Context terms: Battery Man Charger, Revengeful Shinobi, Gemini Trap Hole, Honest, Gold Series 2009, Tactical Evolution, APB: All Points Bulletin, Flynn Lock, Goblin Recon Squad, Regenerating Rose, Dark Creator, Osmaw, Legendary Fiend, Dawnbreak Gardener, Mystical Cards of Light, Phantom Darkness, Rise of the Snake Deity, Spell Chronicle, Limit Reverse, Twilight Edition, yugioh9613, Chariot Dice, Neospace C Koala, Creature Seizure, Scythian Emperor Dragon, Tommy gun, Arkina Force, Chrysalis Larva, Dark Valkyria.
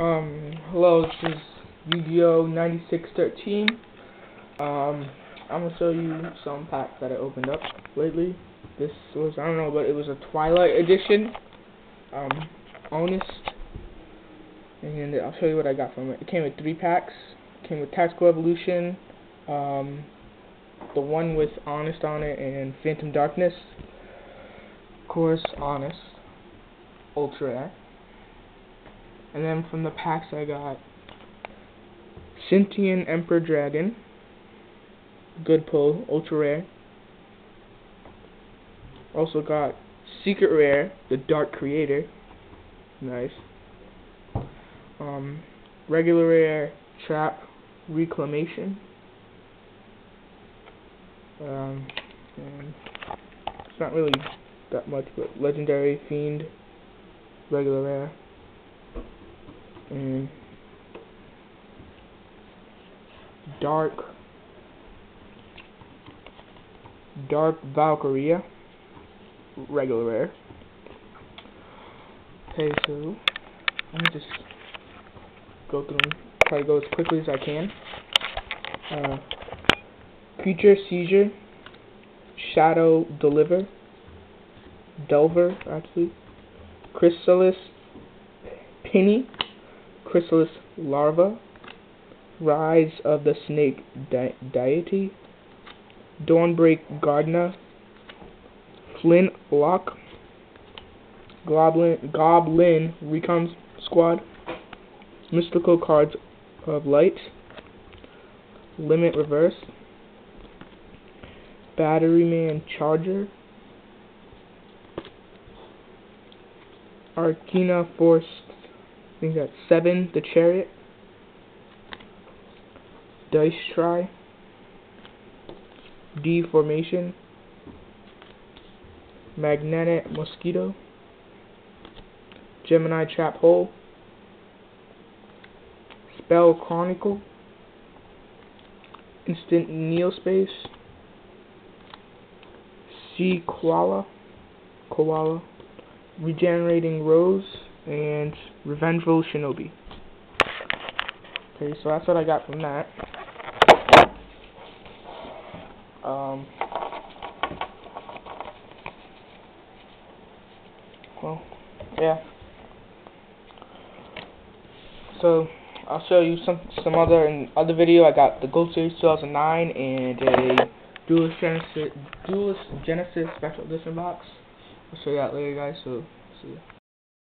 Hello, this is yugioh9613. I'm going to show you some packs that I opened up lately. This was, I don't know, but it was a Twilight Edition, Honest, and I'll show you what I got from it. It came with 3 packs. It came with Tactical Evolution, the one with Honest on it, and Phantom Darkness. Of course, Honest, Ultra Rare. And then from the packs I got Scythian Emperor Dragon, good pull, Ultra Rare. Also got Secret Rare, the Dark Creator, nice. Regular Rare, Trap Reclamation. And it's not really that much, but Legendary Fiend, Regular Rare. And Dark Valkyria, Regular Rare. Okay, so let me just go through them, try to go as quickly as I can. Creature Seizure, Shadow Delver, actually, Chrysalis Penny, Chrysalis Larva, Rise of the Snake Deity, Dawnbreak Gardener, Flynn Lock, Goblin Recon Squad, Mystical Cards of Light, Limit Reverse, Battery Man Charger, Arkina Force, I think that's 7, the Chariot, Dice Try, Deformation, Magnetic Mosquito, Gemini Trap Hole, Spell Chronicle, Instant Neospace, C Koala, Regenerating Rose, and Revengeful Shinobi. Okay, so that's what I got from that. Well, yeah. So I'll show you some other video. I got the Gold Series 2009 and a Duelist Genesis Special Edition box. I'll show you that later, guys. So see ya.